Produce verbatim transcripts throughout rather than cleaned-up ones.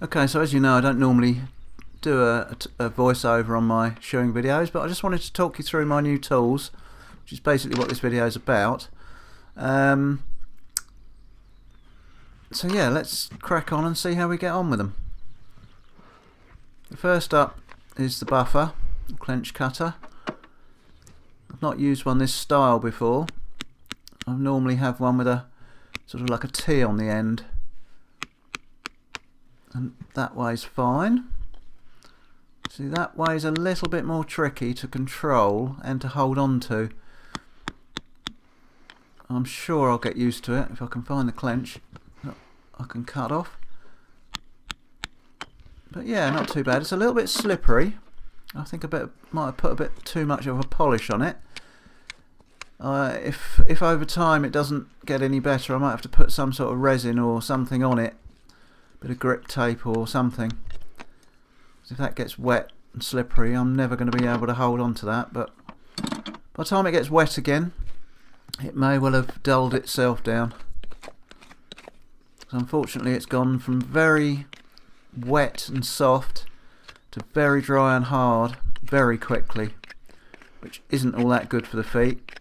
Okay, so as you know, I don't normally do a, a voiceover on my showing videos, but I just wanted to talk you through my new tools, which is basically what this video is about. Um, so yeah, let's crack on and see how we get on with them. First up is the buffer, the clench cutter. I've not used one this style before. I normally have one with a sort of like a T on the end. And that way's fine. See, that way's a little bit more tricky to control and to hold on to. I'm sure I'll get used to it if I can find the clench. I can cut off. But yeah, not too bad. It's a little bit slippery. I think I better, might have put a bit too much of a polish on it. Uh, if, if over time it doesn't get any better, I might have to put some sort of resin or something on it. Bit of grip tape or something. If that gets wet and slippery, I'm never going to be able to hold on to that, but by the time it gets wet again, it may well have dulled itself down. So unfortunately, it's gone from very wet and soft to very dry and hard very quickly, which isn't all that good for the feet,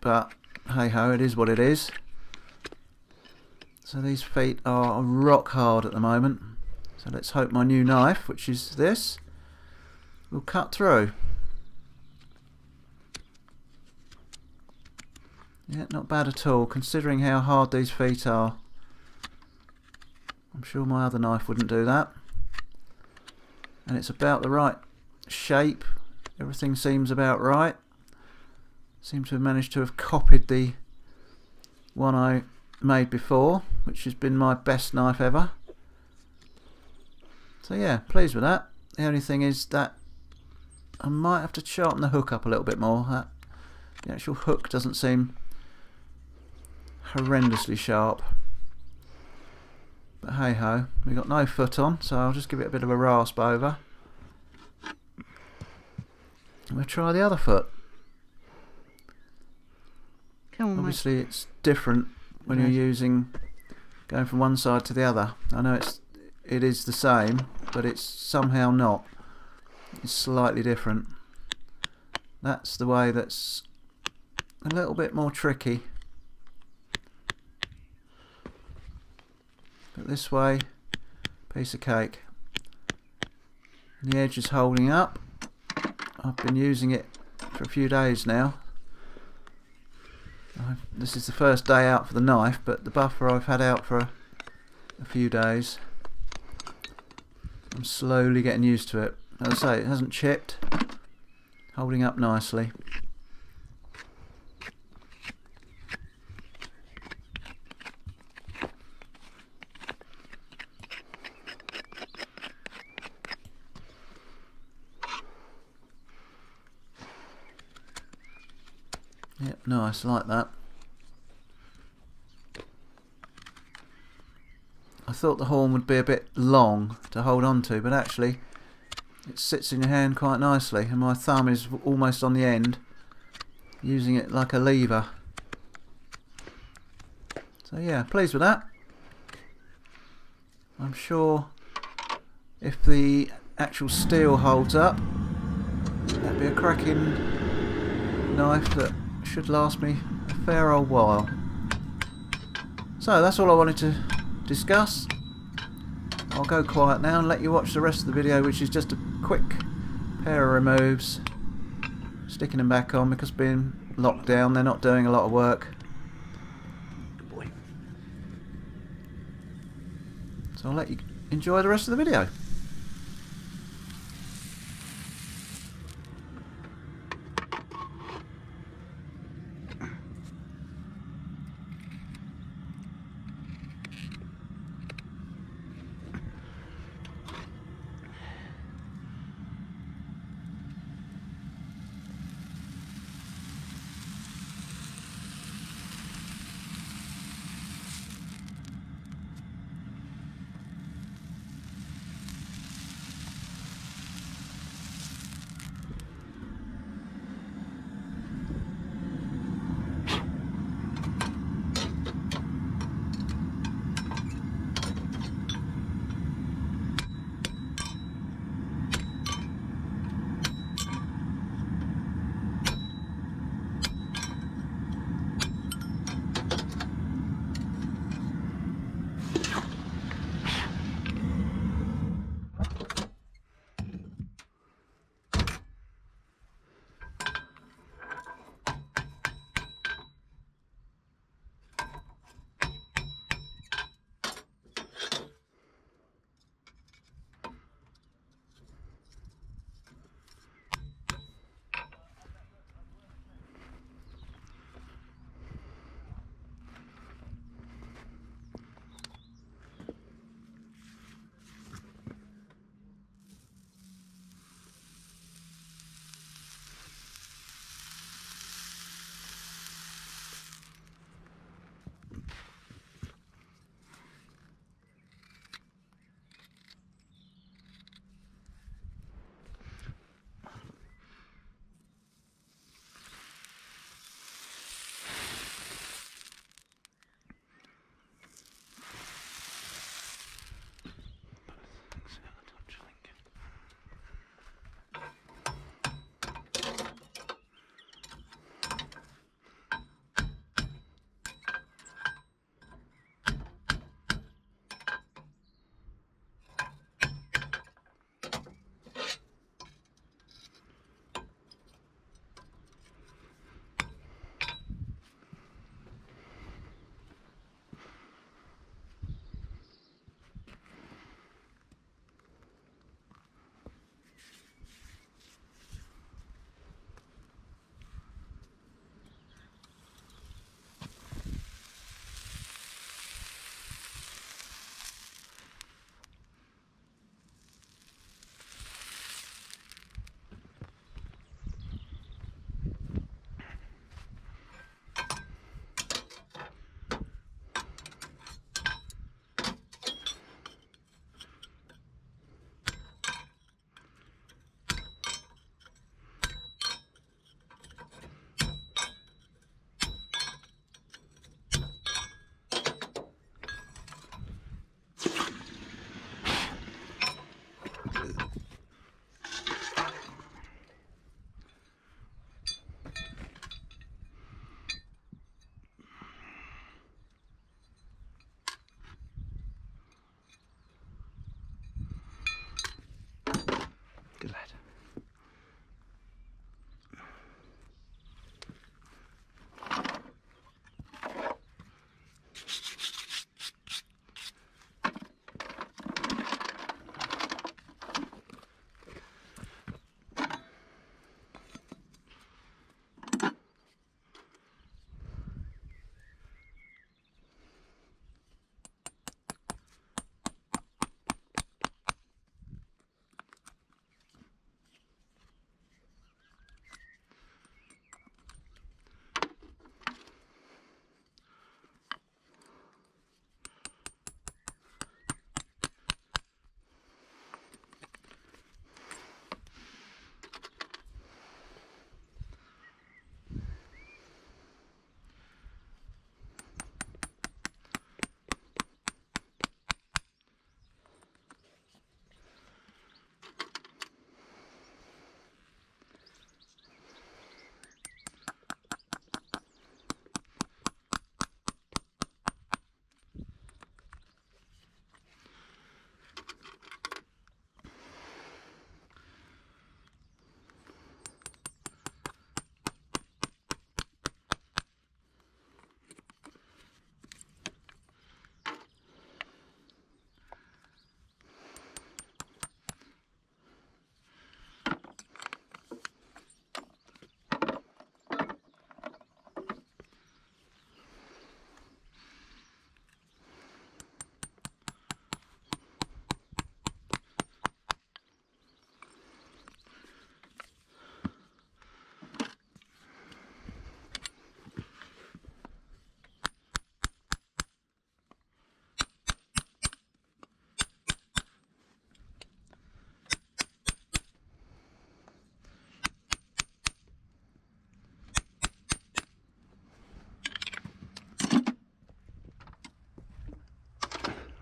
but hey ho, it is what it is. So these feet are rock hard at the moment. So let's hope my new knife, which is this, will cut through. Yeah, not bad at all, considering how hard these feet are. I'm sure my other knife wouldn't do that. And it's about the right shape. Everything seems about right. Seem to have managed to have copied the one I made before, which has been my best knife ever. So yeah, pleased with that. The only thing is that I might have to sharpen the hook up a little bit more. That, the actual hook doesn't seem horrendously sharp. But hey ho, we've got no foot on, so I'll just give it a bit of a rasp over. And we'll try the other foot. Come on, obviously mate. It's different when you're using, going from one side to the other. I know it's it is the same, but it's somehow not. It's slightly different. That's the way that's a little bit more tricky. But this way, piece of cake. The edge is holding up. I've been using it for a few days now. I've, this is the first day out for the knife, but the buffer I've had out for a, a few days. I'm slowly getting used to it. As I say, it hasn't chipped, holding up nicely. Yep, nice, like that. I thought the horn would be a bit long to hold on to, but actually it sits in your hand quite nicely, and my thumb is almost on the end, using it like a lever. So yeah, pleased with that. I'm sure if the actual steel holds up, that'd be a cracking knife that should last me a fair old while. So that's all I wanted to discuss. I'll go quiet now and let you watch the rest of the video, which is just a quick pair of removes, sticking them back on because being locked down they're not doing a lot of work. Good boy. So I'll let you enjoy the rest of the video.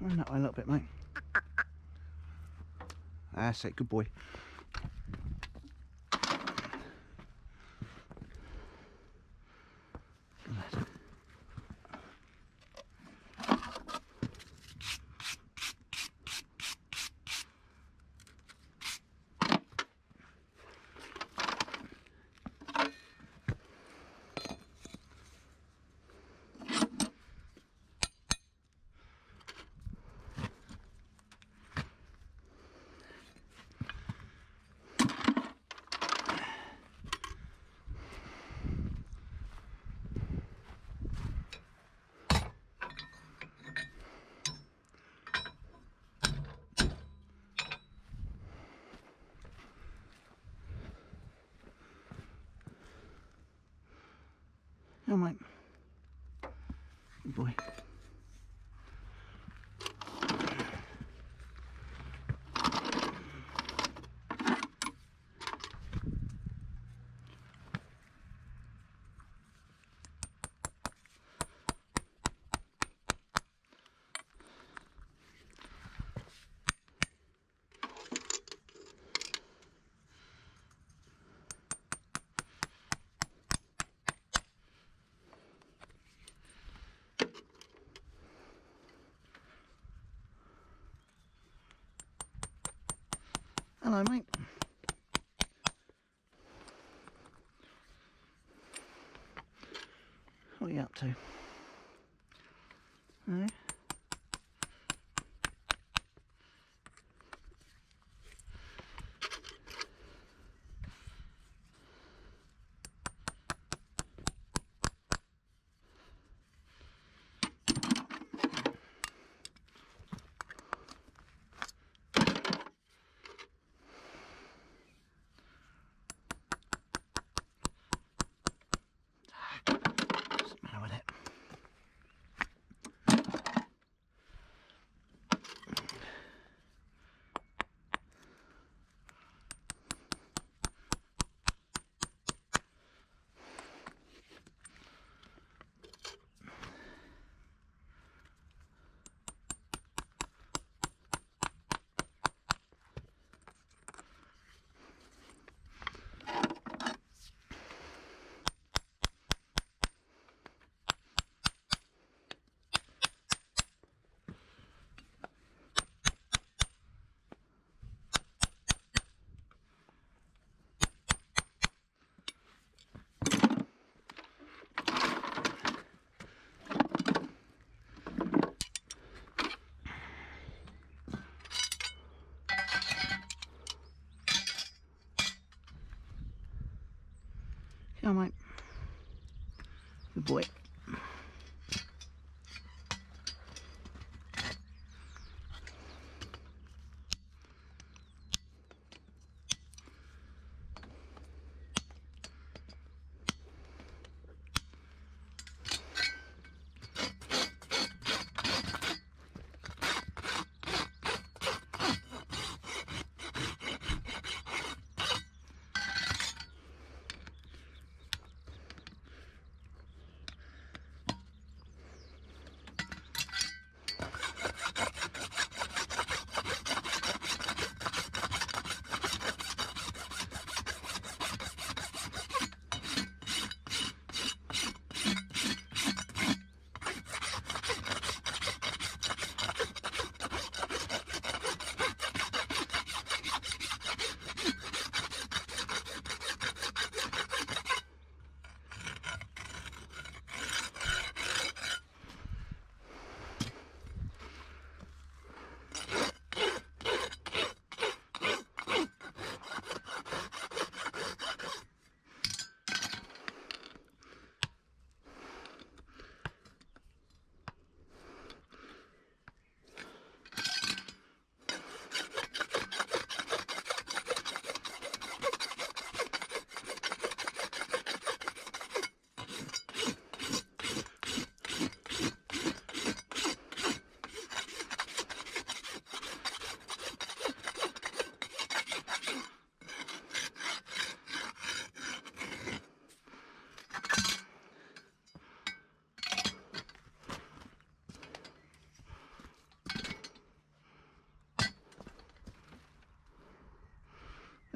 Run that way a little bit, mate. That's it, good boy. Oh, mate. Good boy. Hello, mate. What are you up to? No? Oh, mate. Good boy.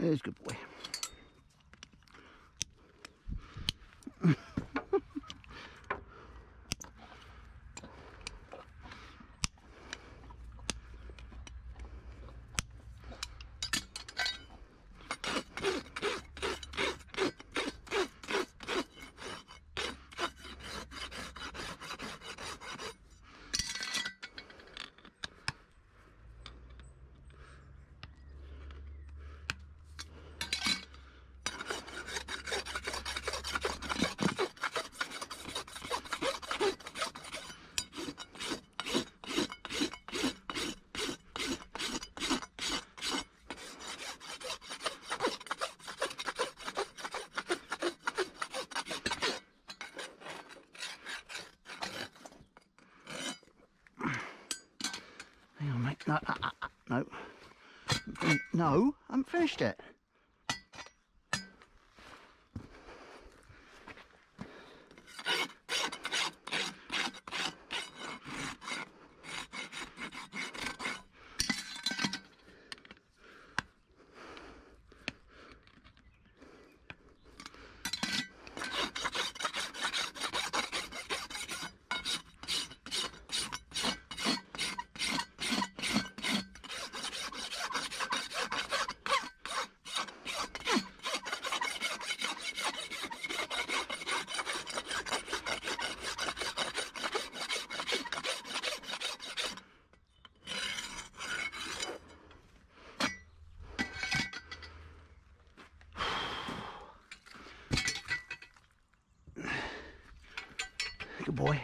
There's a good boy. No, uh, uh, uh, no, no, I haven't finished it. Good boy.